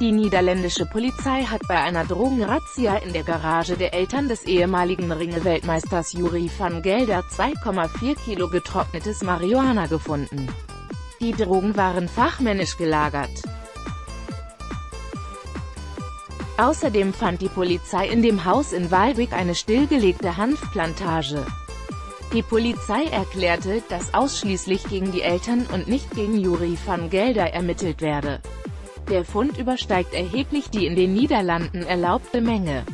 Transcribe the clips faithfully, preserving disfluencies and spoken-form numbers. Die niederländische Polizei hat bei einer Drogenrazzia in der Garage der Eltern des ehemaligen Ringe-Weltmeisters Yuri van Gelder zwei Komma vier Kilo getrocknetes Marihuana gefunden. Die Drogen waren fachmännisch gelagert. Außerdem fand die Polizei in dem Haus in Waalwijk eine stillgelegte Hanfplantage. Die Polizei erklärte, dass ausschließlich gegen die Eltern und nicht gegen Yuri van Gelder ermittelt werde. Der Fund übersteigt erheblich die in den Niederlanden erlaubte Menge.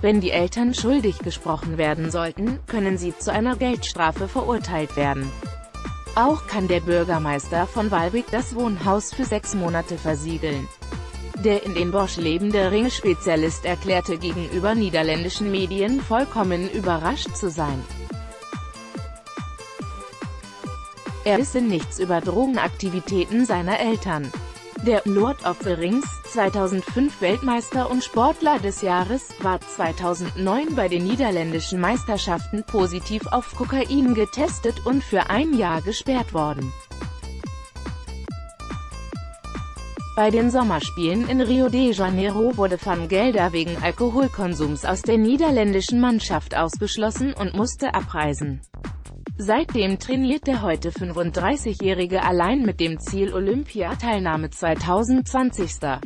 Wenn die Eltern schuldig gesprochen werden sollten, können sie zu einer Geldstrafe verurteilt werden. Auch kann der Bürgermeister von Waalwijk das Wohnhaus für sechs Monate versiegeln. Der in Den Bosch lebende Ringe-Spezialist erklärte gegenüber niederländischen Medien vollkommen überrascht zu sein. Er wisse nichts über Drogenaktivitäten seiner Eltern. Der Lord of the Rings, zweitausendfünf Weltmeister und Sportler des Jahres, war zweitausendneun bei den niederländischen Meisterschaften positiv auf Kokain getestet und für ein Jahr gesperrt worden. Bei den Sommerspielen in Rio de Janeiro wurde Van Gelder wegen Alkoholkonsums aus der niederländischen Mannschaft ausgeschlossen und musste abreisen. Seitdem trainiert der heute fünfunddreißigjährige allein mit dem Ziel Olympiateilnahme zweitausendzwanzig.